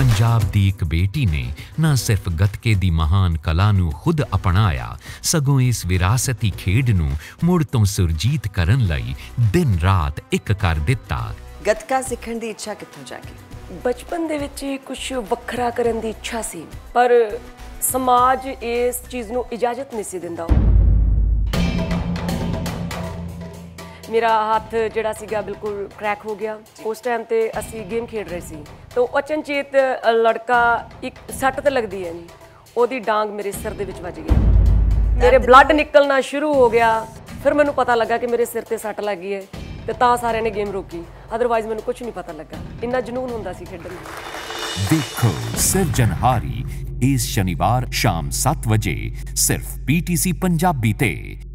पंजाब दी एक बेटी ने ना सिर्फ गतके दी महान कला नू खुद अपनाया सगों इस विरासती खेड नू मुड़ तो सुरजीत करन लई दिन रात एक कर दिता। गतका सीखण दी इच्छा कित्थों जागी? बचपन दे विच कुछ वखरा करन दी इच्छा सी, पर समाज इस चीज़ नू इजाजत नहीं सी दिंदा। मेरा हाथ जिहड़ा सीगा बिल्कुल क्रैक हो गया। उस टाइम ते असी गेम खेड रहे सी, तो अचनचेत लड़का एक सट तो लगती है, नहीं ओदी डांग मेरे सिर दे विच वज गई। मेरे ब्लड निकलना शुरू हो गया। फिर मैनू पता लगा कि मेरे सिर ते सट लग गई है, ते तां सारे ने गेम रोकी, अदरवाइज मैनू कुछ नहीं पता लगा। इन्ना जुनून हुंदा सी खेडण दा। देखो सिरजनहारी इस शनिवार शाम 7 बजे सिर्फ PTC पंजाबी ते।